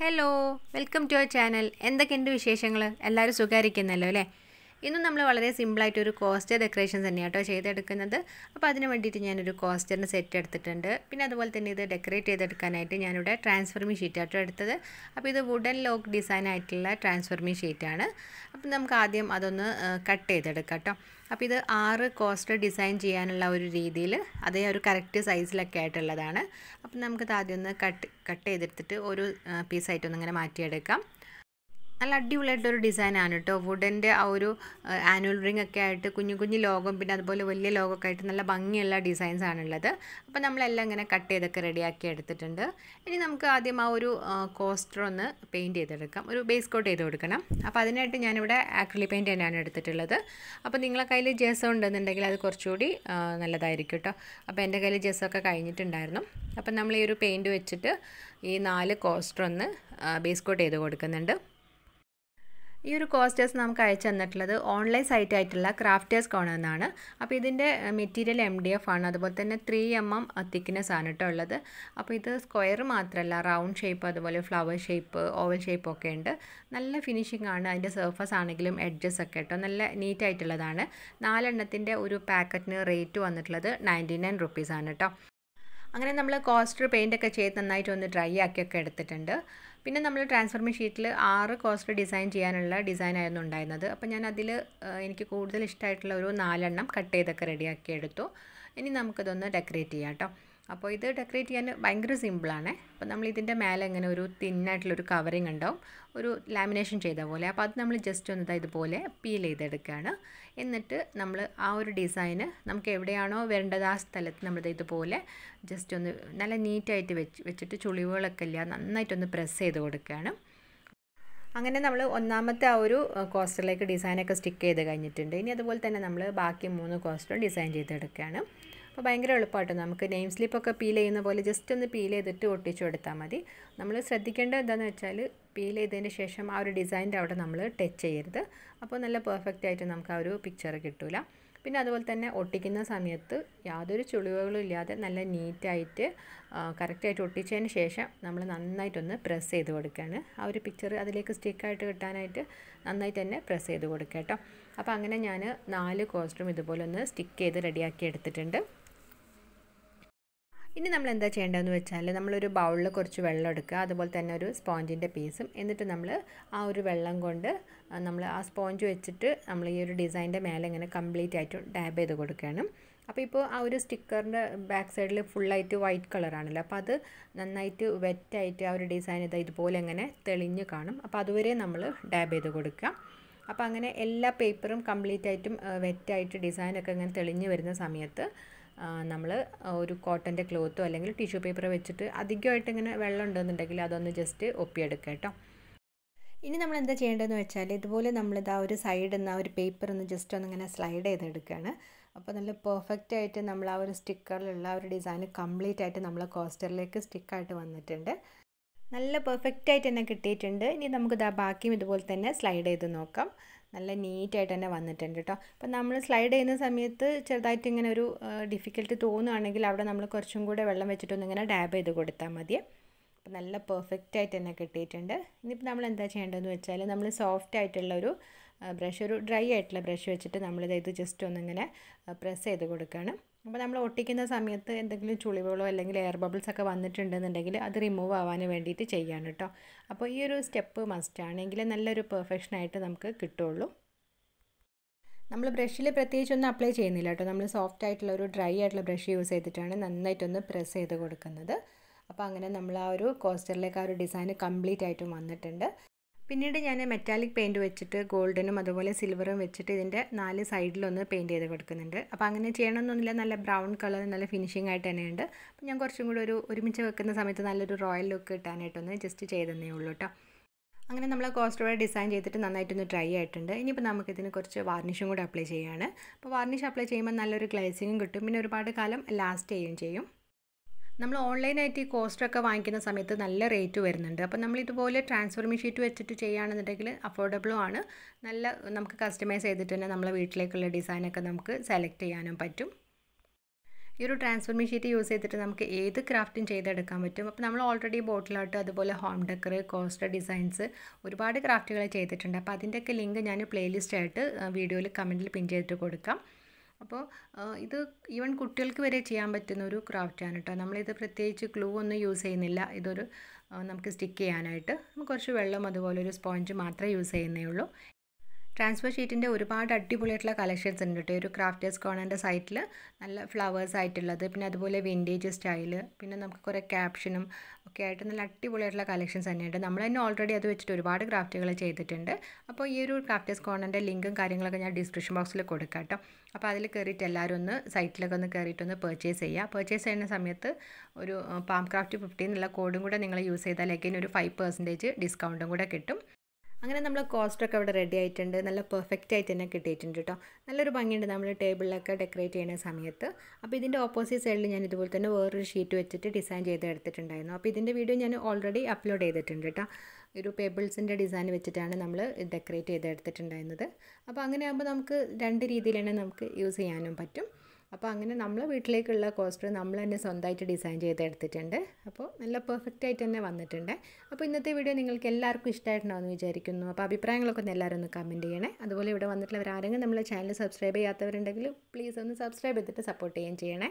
Hello, welcome to our channel. And the kind of visheshangal, ellaru sugarikkennallo alle. ഇന്ന് നമ്മൾ വളരെ simple ആയിട്ട് ഒരു കോസ്റ്റർ ഡെക്കറേഷൻസ് തന്നെയാണ് ട്ടോ ചെയ്തെടുക്കുന്നത്. അപ്പോൾ അതിനു വേണ്ടിയിട്ട് ഞാൻ ഒരു കോസ്റ്ററിനെ സെറ്റ് എടുത്തിട്ടുണ്ട്. പിന്നെ അതുപോലെ തന്നെ ഇത് ഡെക്കറേറ്റ് ചെയ്തെടുക്കാനായിട്ട് ഞാൻ ഇവിടെ ട്രാൻസ്ഫോർമിംഗ് ഷീറ്റ് ആട്ടോ എടുത്തത്. അപ്പോൾ ഇത് വുഡൻ ലോക്ക് ഡിസൈൻ ആയിട്ടുള്ള ട്രാൻസ്ഫോർമിംഗ് ഷീറ്റ് ആണ്. അപ്പോൾ നമുക്ക് ആദ്യം അതൊന്ന് കട്ട് ചെയ്തെടുക്കാം ട്ടോ. അപ്പോൾ ഇത് 6 കോസ്റ്റർ ഡിസൈൻ ചെയ്യാനുള്ള ഒരു രീതിയിൽ അതേ ഒരു കറക്റ്റ് സൈസിലൊക്കെ ആയിട്ടുള്ളതാണ്. അപ്പോൾ നമുക്ക് ആദ്യം ഒന്ന് കട്ട് ചെയ്തെടുത്തിട്ട് ഒരു പീസ് ആയിട്ട് ഒന്ന് ഇങ്ങനെ മാറ്റിയെടുക്കാം. നല്ല അടിപൊളിയായിട്ടൊരു ഡിസൈനാണ് കേട്ടോ. വുഡൻ്റെ ആ ഒരു ആനുവൽ റിംഗ് ഒക്കെ ആയിട്ട് കുഞ്ഞു കുഞ്ഞു ലോഗം പിന്നെ അതുപോലെ വലിയ ലോഗമൊക്കെ ആയിട്ട് നല്ല ഭംഗിയുള്ള ഡിസൈൻസാണുള്ളത്. അപ്പോൾ നമ്മളെല്ലാം ഇങ്ങനെ കട്ട് ചെയ്തൊക്കെ റെഡിയാക്കി എടുത്തിട്ടുണ്ട്. ഇനി നമുക്ക് ആദ്യം ആ ഒരു കോസ്റ്റർ ഒന്ന് പെയിൻറ്റ് ചെയ്തെടുക്കാം, ഒരു ബേസ് കോട്ട് ചെയ്ത് കൊടുക്കണം. അപ്പോൾ അതിനായിട്ട് ഞാനിവിടെ ആക്രിലിക് പെയിൻറ്റ് തന്നെയാണ് എടുത്തിട്ടുള്ളത്. അപ്പോൾ നിങ്ങളെ കയ്യിൽ ജെസ് ഉണ്ടെന്നുണ്ടെങ്കിൽ അത് കുറച്ചുകൂടി നല്ലതായിരിക്കും കേട്ടോ. അപ്പോൾ എൻ്റെ കയ്യിൽ ജെസ്സൊക്കെ കഴിഞ്ഞിട്ടുണ്ടായിരുന്നു. അപ്പം നമ്മൾ ഈ ഒരു പെയിൻറ്റ് വെച്ചിട്ട് ഈ 4 കോസ്റ്റർ ഒന്ന് ബേസ് കോട്ട് ചെയ്ത് കൊടുക്കുന്നുണ്ട്. ഈ ഒരു കോസ്റ്റേഴ്സ് നമുക്ക് അയച്ചു തന്നിട്ടുള്ളത് ഓൺലൈൻ സൈറ്റായിട്ടുള്ള ക്രാഫ്റ്റേഴ്സ് കോണർ എന്നാണ്. അപ്പോൾ ഇതിൻ്റെ മെറ്റീരിയൽ MDF ആണ്. അതുപോലെ തന്നെ 3mm തിക്നെസ് ആണ് കേട്ടോ ഉള്ളത്. അപ്പോൾ ഇത് സ്ക്വയർ മാത്രമല്ല, റൗണ്ട് ഷേപ്പ് അതുപോലെ ഫ്ലവർ ഷേപ്പ് ഓവൽ ഷേപ്പ് ഒക്കെ ഉണ്ട്. നല്ല ഫിനിഷിംഗ് ആണ്. അതിൻ്റെ സർഫസ് ആണെങ്കിലും എഡ്ജസ് ഒക്കെ കേട്ടോ നല്ല നീറ്റായിട്ടുള്ളതാണ്. 4 എണ്ണത്തിൻ്റെ ഒരു പാക്കറ്റിന് റേറ്റ് വന്നിട്ടുള്ളത് 99 rupees ആണ് കേട്ടോ. അങ്ങനെ നമ്മൾ കോസ്റ്റർ പെയിൻറ്റൊക്കെ ചെയ്ത് നന്നായിട്ട് ഒന്ന് ഡ്രൈ ആക്കിയൊക്കെ എടുത്തിട്ടുണ്ട്. പിന്നെ നമ്മൾ ട്രാൻസ്ഫോർമിംഗ് ഷീറ്റിൽ 6 കോസ്റ്റർ ഡിസൈൻ ചെയ്യാനുള്ള ഡിസൈനായിരുന്നു ഉണ്ടായിരുന്നത്. അപ്പോൾ ഞാൻ അതിൽ എനിക്ക് കൂടുതൽ ഇഷ്ടമായിട്ടുള്ള ഒരു 4 എണ്ണം കട്ട് ചെയ്തൊക്കെ റെഡിയാക്കി എടുത്തു. ഇനി നമുക്കിതൊന്ന് ഡെക്കറേറ്റ് ചെയ്യാം കേട്ടോ. അപ്പോൾ ഇത് ഡെക്കറേറ്റ് ചെയ്യാൻ ഭയങ്കര സിമ്പിളാണ്. അപ്പോൾ നമ്മൾ ഇതിൻ്റെ മേലെ ഇങ്ങനെ ഒരു തിന്നായിട്ടുള്ളൊരു കവറിങ് ഉണ്ടാവും, ഒരു ലാമിനേഷൻ ചെയ്ത പോലെ. അപ്പോൾ അത് നമ്മൾ ജസ്റ്റ് ഒന്ന് ഇതുപോലെ പീൽ ചെയ്തെടുക്കുകയാണ്. എന്നിട്ട് നമ്മൾ ആ ഒരു ഡിസൈന് നമുക്ക് എവിടെയാണോ വരേണ്ടത് ആ സ്ഥലത്ത് നമ്മൾ ഇതുപോലെ ജസ്റ്റ് ഒന്ന് നല്ല നീറ്റായിട്ട് വെച്ചിട്ട് ചുളിവുകളൊക്കെ ഇല്ല നന്നായിട്ടൊന്ന് പ്രസ് ചെയ്ത് കൊടുക്കുകയാണ്. അങ്ങനെ നമ്മൾ ഒന്നാമത്തെ ആ ഒരു കോസ്റ്ററിലേക്ക് ഡിസൈനൊക്കെ സ്റ്റിക്ക് ചെയ്ത് കഴിഞ്ഞിട്ടുണ്ട്. ഇനി അതുപോലെ തന്നെ നമ്മൾ ബാക്കി 3 കോസ്റ്റർ ഡിസൈൻ ചെയ്തെടുക്കുകയാണ്. അപ്പോൾ ഭയങ്കര എളുപ്പമായിട്ട് നമുക്ക് നെയിം സ്ലിപ്പൊക്കെ പീൽ ചെയ്യുന്ന പോലെ ജസ്റ്റ് ഒന്ന് പീൽ ചെയ്തിട്ട് ഒട്ടിച്ചു കൊടുത്താൽ മതി. നമ്മൾ ശ്രദ്ധിക്കേണ്ടത് എന്താണെന്ന് വെച്ചാൽ പീൽ ചെയ്തതിന് ശേഷം ആ ഒരു ഡിസൈൻ്റെ അവിടെ നമ്മൾ ടച്ച് ചെയ്യരുത്. അപ്പോൾ നല്ല പെർഫെക്റ്റ് ആയിട്ട് നമുക്ക് ആ ഒരു പിക്ചർ കിട്ടില്ല. പിന്നെ അതുപോലെ തന്നെ ഒട്ടിക്കുന്ന സമയത്ത് യാതൊരു ചുളിവുകളും ഇല്ലാതെ നല്ല നീറ്റായിട്ട് കറക്റ്റായിട്ട് ഒട്ടിച്ചതിന് ശേഷം നമ്മൾ നന്നായിട്ടൊന്ന് പ്രസ് ചെയ്ത് കൊടുക്കുകയാണ്. ആ ഒരു പിക്ചർ അതിലേക്ക് സ്റ്റിക്കായിട്ട് കിട്ടാനായിട്ട് നന്നായിട്ട് തന്നെ പ്രസ് ചെയ്ത് കൊടുക്കുക കേട്ടോ. അപ്പോൾ അങ്ങനെ ഞാൻ 4 കോസ്റ്ററും ഇതുപോലെ ഒന്ന് സ്റ്റിക്ക് ചെയ്ത് റെഡിയാക്കി എടുത്തിട്ടുണ്ട്. ഇനി നമ്മൾ എന്താ ചെയ്യേണ്ടതെന്ന് വെച്ചാൽ നമ്മളൊരു ബൗളിൽ കുറച്ച് വെള്ളം എടുക്കുക, അതുപോലെ തന്നെ ഒരു സ്പോഞ്ചിൻ്റെ പീസും. എന്നിട്ട് നമ്മൾ ആ ഒരു വെള്ളം കൊണ്ട് നമ്മൾ ആ സ്പോഞ്ച് വെച്ചിട്ട് നമ്മൾ ഈ ഒരു ഡിസൈൻ്റെ മേലെ ഇങ്ങനെ കംപ്ലീറ്റ് ആയിട്ട് ഡാബ് ചെയ്ത് കൊടുക്കുകയാണ്. അപ്പോൾ ഇപ്പോൾ ആ ഒരു സ്റ്റിക്കറിൻ്റെ ബാക്ക് സൈഡിൽ ഫുള്ളായിട്ട് വൈറ്റ് കളറാണല്ലോ. അപ്പോൾ അത് നന്നായിട്ട് വെറ്റായിട്ട് ആ ഒരു ഡിസൈൻ ഇതുപോലെ ഇങ്ങനെ തെളിഞ്ഞ് കാണും. അപ്പോൾ അതുവരെ നമ്മൾ ഡാബ് ചെയ്ത് കൊടുക്കുക. അപ്പോൾ അങ്ങനെ എല്ലാ പേപ്പറും കംപ്ലീറ്റ് ആയിട്ടും വെറ്റായിട്ട് ഡിസൈനൊക്കെ ഇങ്ങനെ തെളിഞ്ഞ് വരുന്ന സമയത്ത് നമ്മൾ ഒരു കോട്ടൻ്റെ ക്ലോത്തോ അല്ലെങ്കിൽ ടിഷ്യൂ പേപ്പർ വെച്ചിട്ട് അധികമായിട്ട് ഇങ്ങനെ വെള്ളം ഉണ്ടെന്നുണ്ടെങ്കിൽ അതൊന്ന് ജസ്റ്റ് ഒപ്പിയെടുക്കുക കേട്ടോ. ഇനി നമ്മൾ എന്താ ചെയ്യേണ്ടതെന്ന് വെച്ചാൽ ഇതുപോലെ നമ്മളിത് ആ ഒരു സൈഡിൽ നിന്ന് ആ ഒരു പേപ്പർ ഒന്ന് ജസ്റ്റ് ഒന്നിങ്ങനെ സ്ലൈഡ് ചെയ്തെടുക്കുകയാണ്. അപ്പോൾ നല്ല പെർഫെക്റ്റ് ആയിട്ട് നമ്മൾ ആ ഒരു സ്റ്റിക്കറിലുള്ള ആ ഒരു ഡിസൈൻ കംപ്ലീറ്റ് ആയിട്ട് നമ്മൾ കോസ്റ്ററിലേക്ക് സ്റ്റിക്കായിട്ട് വന്നിട്ടുണ്ട്. നല്ല പെർഫെക്റ്റ് ആയിട്ട് തന്നെ കിട്ടിയിട്ടുണ്ട്. ഇനി നമുക്കിത് ആ ബാക്കിയും ഇതുപോലെ തന്നെ സ്ലൈഡ് ചെയ്ത് നോക്കാം. നല്ല നീറ്റായിട്ട് തന്നെ വന്നിട്ടുണ്ട് കേട്ടോ. അപ്പോൾ നമ്മൾ സ്ലൈഡ് ചെയ്യുന്ന സമയത്ത് ചെറുതായിട്ട് ഇങ്ങനെ ഒരു ഡിഫിക്കൽട്ട് തോന്നുകയാണെങ്കിൽ അവിടെ നമ്മൾ കുറച്ചും കൂടെ വെള്ളം വെച്ചിട്ടൊന്ന് ഇങ്ങനെ ഡാബ് ചെയ്ത് കൊടുത്താൽ മതിയെ. അപ്പോൾ നല്ല പെർഫെക്റ്റ് ആയിട്ട് തന്നെ കിട്ടിയിട്ടുണ്ട്. ഇനിയിപ്പോൾ നമ്മൾ എന്താ ചെയ്യേണ്ടതെന്ന് വെച്ചാൽ നമ്മൾ സോഫ്റ്റ് ആയിട്ടുള്ളൊരു ബ്രഷ്, ഒരു ഡ്രൈ ആയിട്ടുള്ള ബ്രഷ് വെച്ചിട്ട് നമ്മളിത് ജസ്റ്റ് ഒന്നിങ്ങനെ പ്രസ് ചെയ്ത് കൊടുക്കുകയാണ്. അപ്പോൾ നമ്മൾ ഒട്ടിക്കുന്ന സമയത്ത് എന്തെങ്കിലും ചുളിവുകളോ അല്ലെങ്കിൽ എയർ ബബിൾസ് ഒക്കെ വന്നിട്ടുണ്ടെന്നുണ്ടെങ്കിൽ അത് റിമൂവ് ആവാൻ വേണ്ടിയിട്ട് ചെയ്യാണ് കേട്ടോ. അപ്പോൾ ഈ ഒരു സ്റ്റെപ്പ് മസ്റ്റാണ്, എങ്കിൽ നല്ലൊരു പെർഫെക്ഷനായിട്ട് നമുക്ക് കിട്ടുള്ളൂ. നമ്മൾ ബ്രഷിൽ പ്രത്യേകിച്ചൊന്നും അപ്ലൈ ചെയ്യുന്നില്ല കേട്ടോ. നമ്മൾ സോഫ്റ്റ് ആയിട്ടുള്ള ഒരു ഡ്രൈ ആയിട്ടുള്ള ബ്രഷ് യൂസ് ചെയ്തിട്ടാണ് നന്നായിട്ടൊന്ന് പ്രസ് ചെയ്ത് കൊടുക്കുന്നത്. അപ്പോൾ അങ്ങനെ നമ്മൾ ആ ഒരു കോസ്റ്ററിലേക്ക് ആ ഒരു ഡിസൈൻ കംപ്ലീറ്റ് ആയിട്ടും വന്നിട്ടുണ്ട്. പിന്നീട് ഞാൻ മെറ്റാലിക് പെയിൻറ്റ് വെച്ചിട്ട് ഗോൾഡനും അതുപോലെ സിൽവറും വെച്ചിട്ട് ഇതിൻ്റെ 4 സൈഡിലൊന്ന് പെയിൻറ്റ് ചെയ്ത് കൊടുക്കുന്നുണ്ട്. അപ്പോൾ അങ്ങനെ ചെയ്യണമെന്നൊന്നുമില്ല, നല്ല ബ്രൗൺ കളർ നല്ല ഫിനിഷിംഗ് ആയിട്ട് തന്നെയുണ്ട്. അപ്പോൾ ഞാൻ കുറച്ചും കൂടി ഒരു ഒരുമിച്ച് വെക്കുന്ന സമയത്ത് നല്ലൊരു റോയൽ ലുക്ക് കിട്ടാനായിട്ടൊന്ന് ജസ്റ്റ് ചെയ്തതന്നേ ഉള്ളൂ കേട്ടോ. അങ്ങനെ നമ്മൾ കോസ്റ്റർ ഡിസൈൻ ചെയ്തിട്ട് നന്നായിട്ടൊന്ന് ഡ്രൈ ആയിട്ടുണ്ട്. ഇനിയിപ്പോൾ നമുക്കിതിന് കുറച്ച് വാർണിഷും കൂടി അപ്ലൈ ചെയ്യുകയാണ്. അപ്പോൾ വാർണിഷ് അപ്ലൈ ചെയ്യുമ്പോൾ നല്ലൊരു ഗ്ലേസിങ്ങും കിട്ടും, പിന്നെ ഒരുപാട് കാലം ലാസ്റ്റ് ചെയ്യുകയും ചെയ്യും. നമ്മൾ ഓൺലൈനായിട്ട് ഈ കോസ്റ്ററൊക്കെ വാങ്ങിക്കുന്ന സമയത്ത് നല്ല റേറ്റ് വരുന്നുണ്ട്. അപ്പോൾ നമ്മളിതുപോലെ ട്രാൻസ്ഫോർമിംഗ് ഷീറ്റ് വെച്ചിട്ട് ചെയ്യുകയാണെന്നുണ്ടെങ്കിൽ അഫോർഡബിളും ആണ്. നല്ല നമുക്ക് കസ്റ്റമൈസ് ചെയ്തിട്ട് തന്നെ നമ്മളെ വീട്ടിലേക്കുള്ള ഡിസൈനൊക്കെ നമുക്ക് സെലക്ട് ചെയ്യാനും പറ്റും. ഈ ഒരു ട്രാൻസ്ഫർ ഷീറ്റ് യൂസ് ചെയ്തിട്ട് നമുക്ക് ഏത് ക്രാഫ്റ്റും ചെയ്തെടുക്കാൻ പറ്റും. അപ്പോൾ നമ്മൾ ഓൾറെഡി ബോട്ടിൽ ആർട്ട് അതുപോലെ ഹോം ഡെക്കർ കോസ്റ്റർ ഡിസൈൻസ് ഒരുപാട് ക്രാഫ്റ്റുകൾ ചെയ്തിട്ടുണ്ട്. അപ്പോൾ അതിൻ്റെയൊക്കെ ലിങ്ക് ഞാൻ പ്ലേലിസ്റ്റ് ആയിട്ട് വീഡിയോയിൽ കമൻറ്റിൽ പിൻ ചെയ്തിട്ട് കൊടുക്കാം. അപ്പോൾ ഇത് ഈവൻ കുട്ടികൾക്ക് വരെ ചെയ്യാൻ പറ്റുന്ന ഒരു ക്രാഫ്റ്റാണ് കേട്ടോ. നമ്മളിത് പ്രത്യേകിച്ച് ഗ്ലൂ ഒന്നും യൂസ് ചെയ്യുന്നില്ല. ഇതൊരു നമുക്ക് സ്റ്റിക്ക് ചെയ്യാനായിട്ട് നമുക്ക് കുറച്ച് വെള്ളം അതുപോലെ ഒരു സ്പോഞ്ച് മാത്രമേ യൂസ് ചെയ്യുന്നേ ഉള്ളൂ. ട്രാൻസ്ഫർ ഷീറ്റിൻ്റെ ഒരുപാട് അടിപൊളിയായിട്ടുള്ള കളക്ഷൻസ് ഉണ്ട് കേട്ടോ. ഒരു ക്രാഫ്റ്റേഴ്സ് കോർണറിൻ്റെ സൈറ്റിൽ നല്ല ഫ്ലവേഴ്സ് ആയിട്ടുള്ളത്, പിന്നെ അതുപോലെ വിൻറ്റേജ് സ്റ്റൈല്, പിന്നെ നമുക്ക് കുറേ ക്യാപ്ഷനും ഒക്കെ ആയിട്ട് നല്ല അടിപൊളിയായിട്ടുള്ള കളക്ഷൻസ് തന്നെയുണ്ട്. നമ്മൾ തന്നെ ഓൾറെഡി അത് വെച്ചിട്ട് ഒരുപാട് ക്രാഫ്റ്റുകൾ ചെയ്തിട്ടുണ്ട്. അപ്പോൾ ഈ ഒരു ക്രാഫ്റ്റേഴ്സ് കോർണറിൻ്റെ ലിങ്കും കാര്യങ്ങളൊക്കെ ഞാൻ ഡിസ്ക്രിപ്ഷൻ ബോക്സിൽ കൊടുക്കാം കേട്ടോ. അപ്പോൾ അതിൽ കയറിയിട്ട് എല്ലാവരും ഒന്ന് സൈറ്റിലൊക്കെ ഒന്ന് കയറിയിട്ടൊന്ന് പർച്ചേസ് ചെയ്യുക. പർച്ചേസ് ചെയ്യുന്ന സമയത്ത് ഒരു പാം ക്രാഫ്റ്റ് 50 എന്നുള്ള കോഡും കൂടെ നിങ്ങൾ യൂസ് ചെയ്താൽ അഗൈൻ ഒരു 5% ഡിസ്കൗണ്ടും കൂടെ കിട്ടും. അങ്ങനെ നമ്മൾ കോസ്റ്റൊക്കെ ഇവിടെ റെഡി ആയിട്ടുണ്ട്. നല്ല പെർഫെക്റ്റ് ആയിട്ട് തന്നെ കിട്ടിയിട്ടുണ്ട് കേട്ടോ. നല്ലൊരു ഭംഗിയുണ്ട് നമ്മൾ ടേബിളിലൊക്കെ ഡെക്കറേറ്റ് ചെയ്യുന്ന സമയത്ത്. അപ്പോൾ ഇതിൻ്റെ ഓപ്പോസിറ്റ് സൈഡിൽ ഞാൻ ഇതുപോലെ തന്നെ വേറൊരു ഷീറ്റ് വെച്ചിട്ട് ഡിസൈൻ ചെയ്തെടുത്തിട്ടുണ്ടായിരുന്നു. അപ്പോൾ ഇതിൻ്റെ വീഡിയോ ഞാൻ ഓൾറെഡി അപ്ലോഡ് ചെയ്തിട്ടുണ്ട് കേട്ടോ. ഒരു പേബിൾസിൻ്റെ ഡിസൈൻ വെച്ചിട്ടാണ് നമ്മൾ ഡെക്കറേറ്റ് ചെയ്തെടുത്തിട്ടുണ്ടായിരുന്നത്. അപ്പോൾ അങ്ങനെയാകുമ്പോൾ നമുക്ക് രണ്ട് രീതിയിലാണ് നമുക്ക് യൂസ് ചെയ്യാനും പറ്റും. അപ്പോൾ അങ്ങനെ നമ്മൾ വീട്ടിലേക്കുള്ള കോസ്റ്റർ നമ്മൾ തന്നെ സ്വന്തമായിട്ട് ഡിസൈൻ ചെയ്തെടുത്തിട്ടുണ്ട്. അപ്പോൾ നല്ല പെർഫെക്റ്റ് ആയിട്ട് തന്നെ വന്നിട്ടുണ്ട്. അപ്പോൾ ഇന്നത്തെ വീഡിയോ നിങ്ങൾക്ക് എല്ലാവർക്കും ഇഷ്ടമായിട്ടുണ്ടാവുമെന്ന് വിചാരിക്കുന്നു. അപ്പോൾ അഭിപ്രായങ്ങളൊക്കെ ഒന്ന് എല്ലാവരും ഒന്ന് കമൻറ്റ് ചെയ്യണേ. അതുപോലെ ഇവിടെ വന്നിട്ടുള്ളവരാരെങ്കിലും നമ്മളെ ചാനൽ സബ്സ്ക്രൈബ് ചെയ്യാത്തവരുണ്ടെങ്കിൽ പ്ലീസ് ഒന്ന് സബ്സ്ക്രൈബ് ചെയ്തിട്ട് സപ്പോർട്ട് ചെയ്യുകയും ചെയ്യണേ.